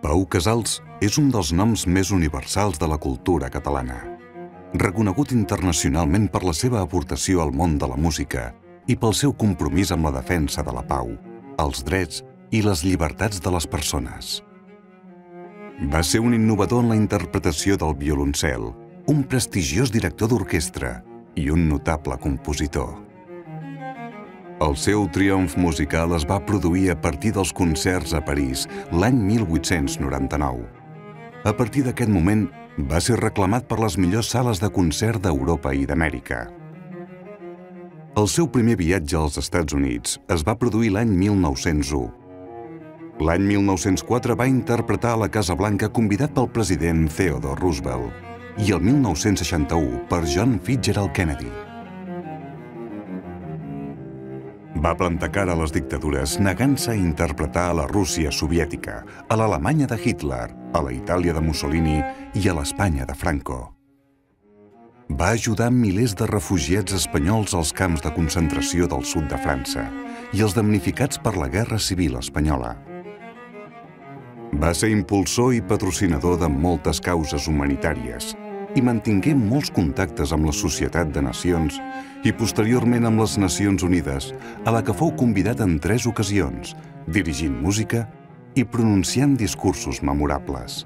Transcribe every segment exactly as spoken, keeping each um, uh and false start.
Pau Casals és un dels noms més universals de la cultura catalana, reconegut internacionalment per la seva aportació al món de la música i pel seu compromís amb la defensa de la pau, els drets i les llibertats de les persones. Va ser un innovador en la interpretació del violoncel, un prestigiós director d'orquestra i un notable compositor. El seu triomf musical es va produir a partir dels concerts a París l'any mil vuit-cents noranta-nou. A partir d'aquest moment, va ser reclamat per les millors sales de concert d'Europa i d'Amèrica. El seu primer viatge als Estats Units es va produir l'any mil nou-cents u. L'any mil nou-cents quatre va interpretar a la Casa Blanca convidat pel president Theodore Roosevelt i el mil nou-cents seixanta-u per John Fitzgerald Kennedy. Va plantar cara a les dictadures negant-se a interpretar a la Rússia soviètica, a l'Alemanya de Hitler, a la Itàlia de Mussolini i a l'Espanya de Franco. Va ajudar milers de refugiats espanyols als camps de concentració del sud de França i els damnificats per la Guerra Civil espanyola. Va ser impulsor i patrocinador de moltes causes humanitàries i mantingué molts contactes amb la Societat de Nacions i posteriorment amb les Nacions Unides, a la que fou convidat en tres ocasions, dirigint música i pronunciant discursos memorables.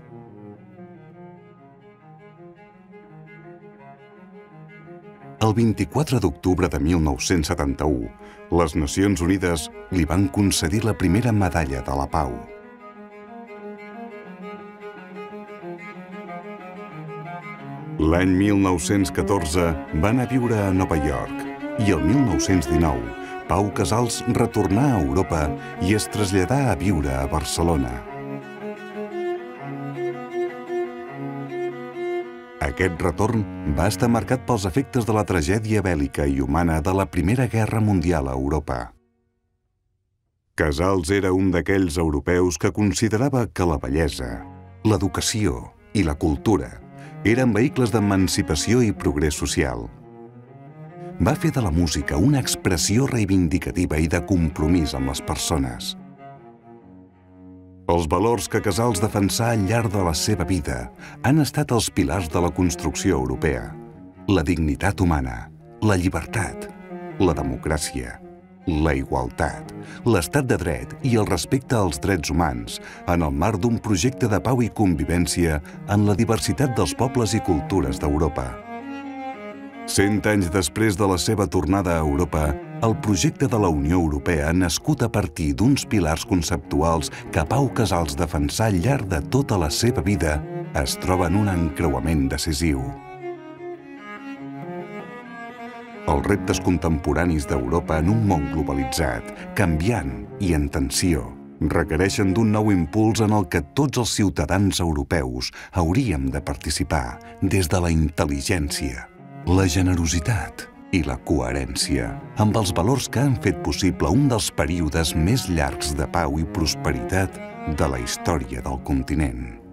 El vint-i-quatre d'octubre de mil nou-cents setanta-u, les Nacions Unides li van concedir la primera medalla de la pau. L'any mil nou-cents catorze va anar a viure a Nova York i el mil nou-cents dinou Pau Casals retornà a Europa i es traslladà a viure a Barcelona. Aquest retorn va estar marcat pels efectes de la tragèdia bèl·lica i humana de la Primera Guerra Mundial a Europa. Casals era un d'aquells europeus que considerava que la bellesa, l'educació i la cultura eren vehicles d'emancipació i progrés social. Va fer de la música una expressió reivindicativa i de compromís amb les persones. Els valors que Casals defensà al llarg de la seva vida han estat els pilars de la construcció europea: la dignitat humana, la llibertat, la democràcia, la igualtat, l'estat de dret i el respecte als drets humans en el marc d'un projecte de pau i convivència en la diversitat dels pobles i cultures d'Europa. Cent anys després de la seva tornada a Europa, el projecte de la Unió Europea ha nascut a partir d'uns pilars conceptuals que Pau Casals defensà al llarg de tota la seva vida es troba en un encreuament decisiu. Els reptes contemporanis d'Europa en un món globalitzat, canviant i en tensió, requereixen d'un nou impuls en el que tots els ciutadans europeus hauríem de participar des de la intel·ligència, la generositat i la coherència, amb els valors que han fet possible un dels períodes més llargs de pau i prosperitat de la història del continent.